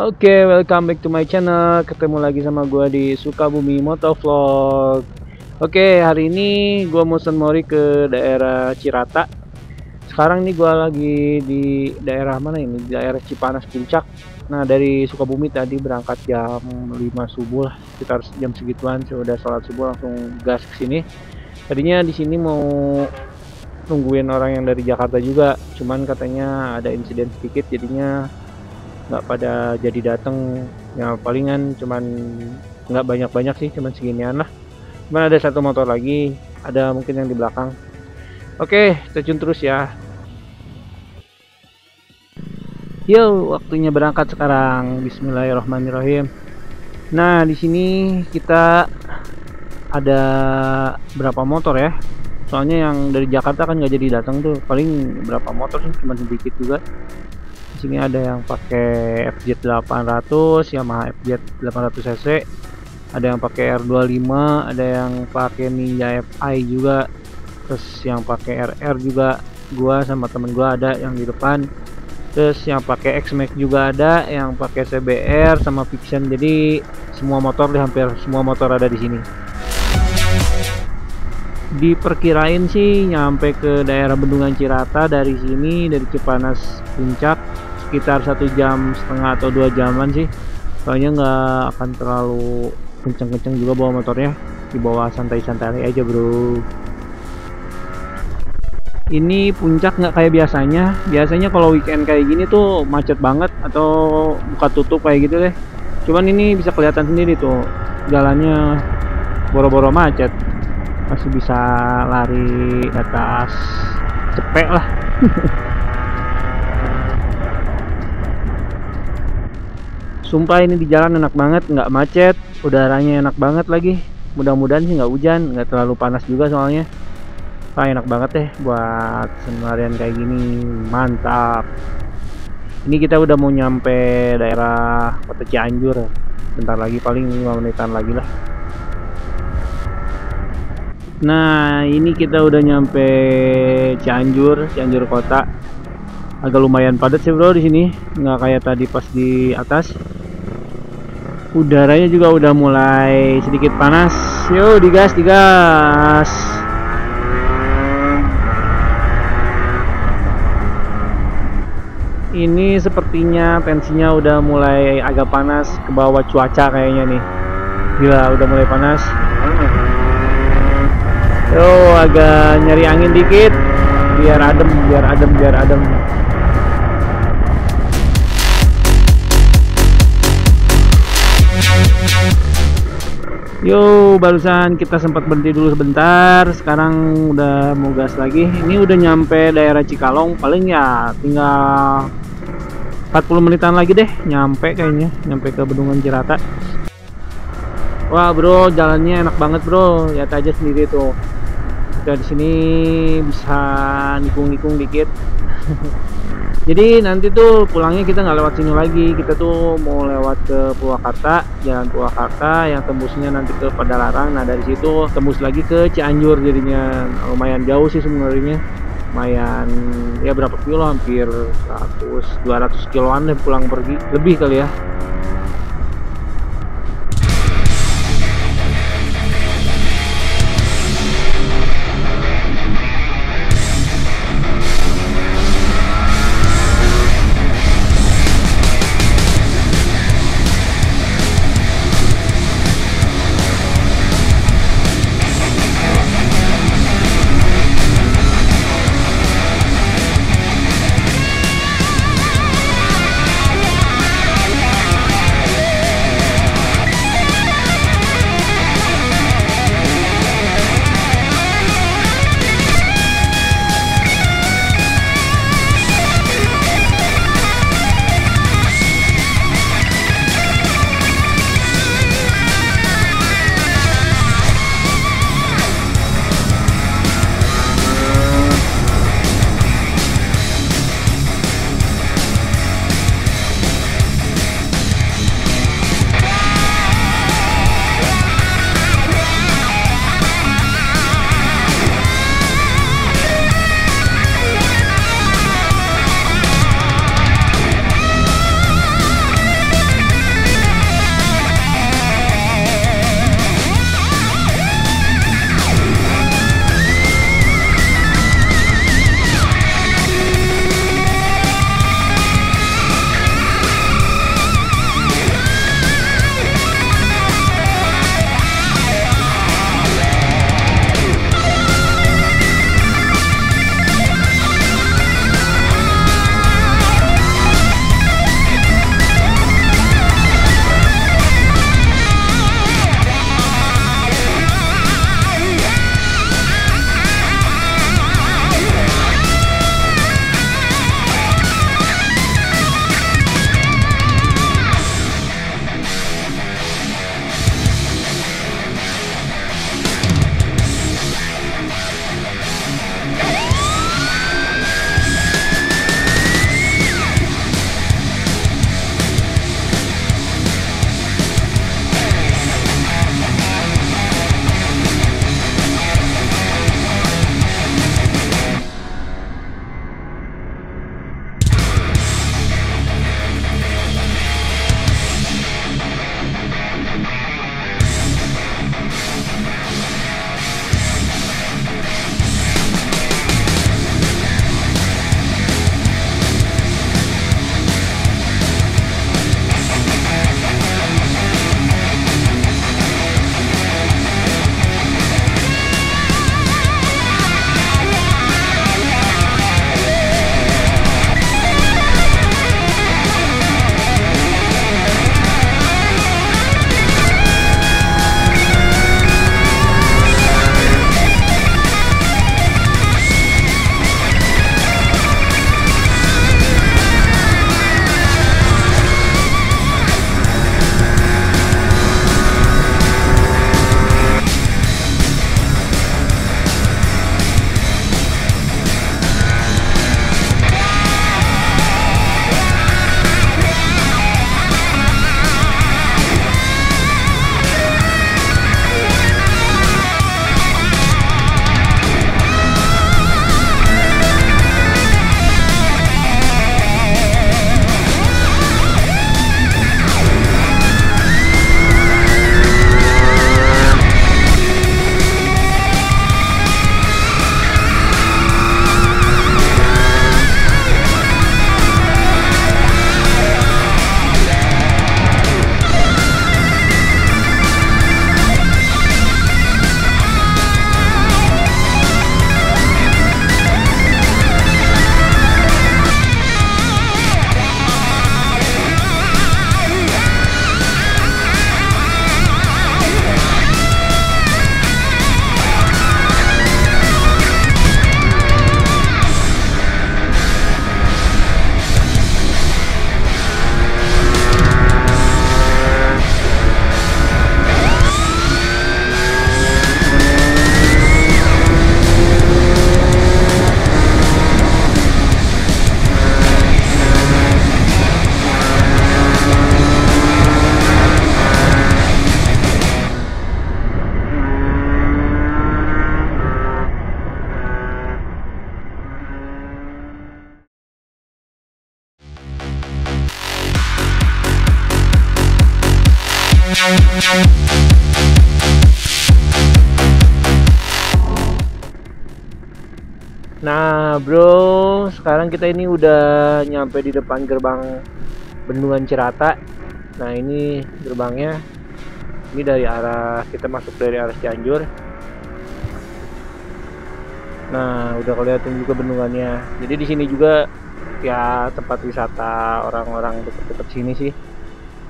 Oke, welcome back to my channel. Ketemu lagi sama gua di Sukabumi Motovlog. Oke, hari ini gua mau Sunmori ke daerah Cirata. Sekarang nih gua lagi di daerah mana ini? Di daerah Cipanas Puncak. Nah, dari Sukabumi tadi berangkat jam 5 subuh lah, sekitar jam segituan sudah sholat subuh langsung gas ke sini. Tadinya di sini mau nungguin orang yang dari Jakarta juga, cuman katanya ada insiden sedikit jadinya nggak pada jadi datang. Ya palingan cuman nggak banyak-banyak sih, cuman seginian lah. Cuman ada satu motor lagi, ada mungkin yang di belakang. Oke, terjun terus ya. Yo, waktunya berangkat sekarang. Bismillahirrahmanirrahim. Nah, di sini kita ada berapa motor ya? Soalnya yang dari Jakarta kan nggak jadi datang tuh, paling berapa motor sih, cuma sedikit juga. Di sini ada yang pakai FZ 800, Yamaha FZ 800 cc, ada yang pakai R25, ada yang pakai Ninja FI juga, terus yang pakai RR juga. Gua sama temen gua ada yang di depan, terus yang pakai X-Max juga ada, yang pakai CBR sama Fiction. Jadi semua motor, hampir semua motor ada di sini. Diperkirain sih nyampe ke daerah Bendungan Cirata dari sini, dari Cipanas Puncak sekitar 1,5 jam atau 2 jaman sih. Soalnya nggak akan terlalu kenceng-kenceng juga bawa motornya, dibawa santai-santai aja bro. Ini puncak nggak kayak biasanya. Biasanya kalau weekend kayak gini tuh macet banget atau buka tutup kayak gitu deh. Cuman ini bisa kelihatan sendiri tuh jalannya boro-boro macet, masih bisa lari ke atas cepet lah. Sumpah ini di jalan enak banget, nggak macet, udaranya enak banget lagi. Mudah-mudahan sih nggak hujan, nggak terlalu panas juga soalnya. Wah, enak banget deh buat seharian kayak gini, mantap. Ini kita udah mau nyampe daerah kota Cianjur, bentar lagi paling 5 menitan lagi lah. Nah, ini kita udah nyampe Cianjur kota. Agak lumayan padat sih bro di sini, nggak kayak tadi pas di atas. Udaranya juga udah mulai sedikit panas. Yo, digas, digas. Ini sepertinya tensinya udah mulai agak panas ke bawah cuaca kayaknya nih. Gila, udah mulai panas. Yo, agak nyari angin dikit biar adem, biar adem, biar adem. Yo, barusan kita sempat berhenti dulu sebentar, sekarang udah mau gas lagi. Ini udah nyampe daerah Cikalong, paling ya tinggal 40 menitan lagi deh nyampe kayaknya, nyampe ke Bendungan Cirata. Wah bro, jalannya enak banget bro, lihat aja sendiri tuh. Di sini bisa nikung-nikung dikit. Jadi nanti tuh pulangnya kita nggak lewat sini lagi, kita tuh mau lewat ke Purwakarta, jalan Purwakarta yang tembusnya nanti ke Padalarang. Nah dari situ tembus lagi ke Cianjur, jadinya lumayan jauh sih sebenarnya, lumayan ya berapa kilo, hampir 100-200 kiloan deh pulang pergi, lebih kali ya. Nah bro, sekarang kita ini udah nyampe di depan gerbang Bendungan Cirata. Nah ini gerbangnya, ini dari arah, kita masuk dari arah Cianjur. Nah udah kelihatan juga bendungannya. Jadi di sini juga ya tempat wisata orang-orang deket-deket sini sih.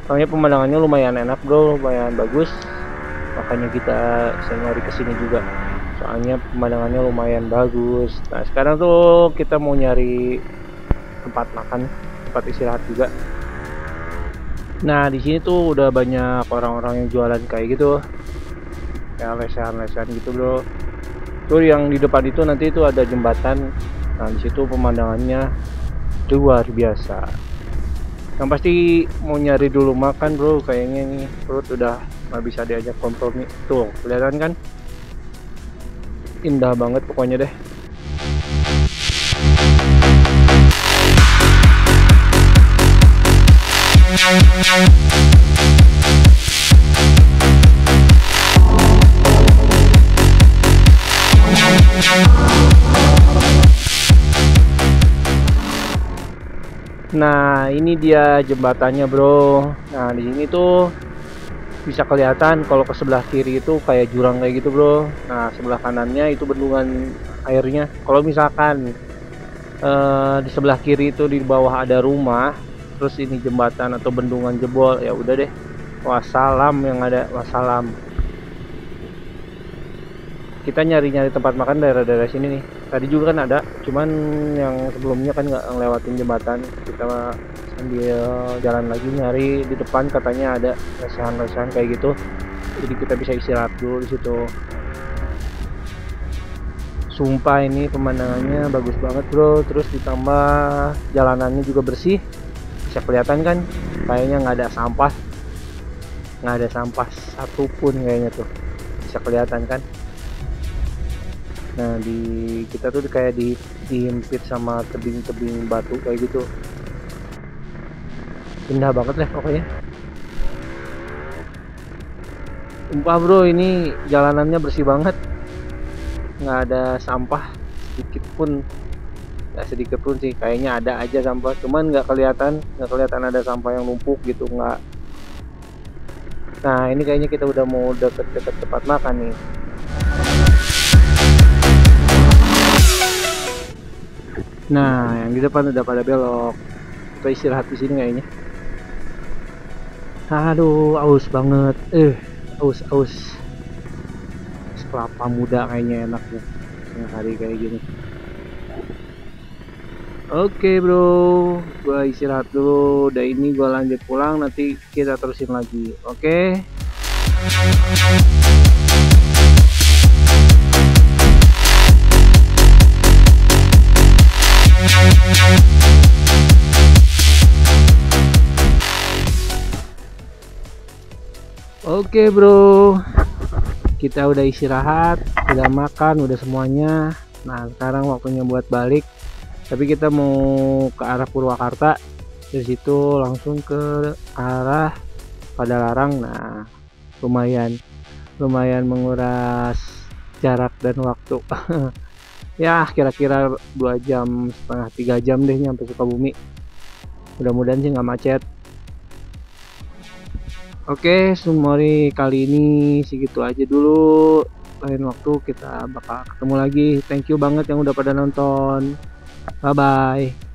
Soalnya pemandangannya lumayan enak bro, lumayan bagus. Makanya kita sering kesini juga. Soalnya pemandangannya lumayan bagus. Nah sekarang tuh kita mau nyari tempat makan, tempat istirahat juga. Nah di sini tuh udah banyak orang-orang yang jualan kayak gitu, ya lesehan-lesehan gitu bro. Tuh yang di depan itu nanti itu ada jembatan. Nah di situ pemandangannya luar biasa. Yang pasti mau nyari dulu makan bro, kayaknya nih perut udah nggak bisa diajak kompromi. Tuh kelihatan kan? Indah banget pokoknya deh. Nah, ini dia jembatannya, bro. Nah, di sini tuh bisa kelihatan kalau ke sebelah kiri itu kayak jurang kayak gitu bro. Nah sebelah kanannya itu bendungan airnya. Kalau misalkan di sebelah kiri itu di bawah ada rumah, terus ini jembatan atau bendungan jebol, ya udah deh wassalam yang ada, wassalam. Kita nyari-nyari tempat makan daerah-daerah sini nih. Tadi juga kan ada, cuman yang sebelumnya kan nggak ngelewatin jembatan. Kita sambil jalan lagi nyari, di depan katanya ada restoran-restoran kayak gitu. Jadi kita bisa istirahat dulu di situ. Sumpah ini pemandangannya bagus banget bro. Terus ditambah jalanannya juga bersih. Bisa kelihatan kan? Kayaknya nggak ada sampah. Nggak ada sampah satupun kayaknya tuh. Bisa kelihatan kan? Nah di kita tuh kayak dihimpit sama tebing-tebing batu kayak gitu. Indah banget lah pokoknya. Sumpah bro, ini jalanannya bersih banget, nggak ada sampah sedikit pun. Nggak sedikit pun sih, kayaknya ada aja sampah, cuman nggak kelihatan, nggak kelihatan ada sampah yang numpuk gitu, nggak. Nah ini kayaknya kita udah mau deket-deket tempat makan nih. Nah, yang di depan udah pada belok. Kita istirahat di sini kayaknya. Aduh, aus banget. Aus. Kelapa muda kayaknya enak nih, yang hari kayak gini. Oke bro, gua istirahat dulu. Udah ini gua lanjut pulang, nanti kita terusin lagi. Oke. Oke bro, kita udah istirahat, udah makan, udah semuanya. Nah sekarang waktunya buat balik, tapi kita mau ke arah Purwakarta, dari situ langsung ke arah Padalarang. Nah lumayan menguras jarak dan waktu. Ya kira-kira 2 jam setengah 3 jam deh nyampe Sukabumi. Mudah-mudahan sih nggak macet. Oke, Sunmori kali ini segitu aja dulu. Lain waktu kita bakal ketemu lagi. Thank you banget yang udah pada nonton. Bye bye.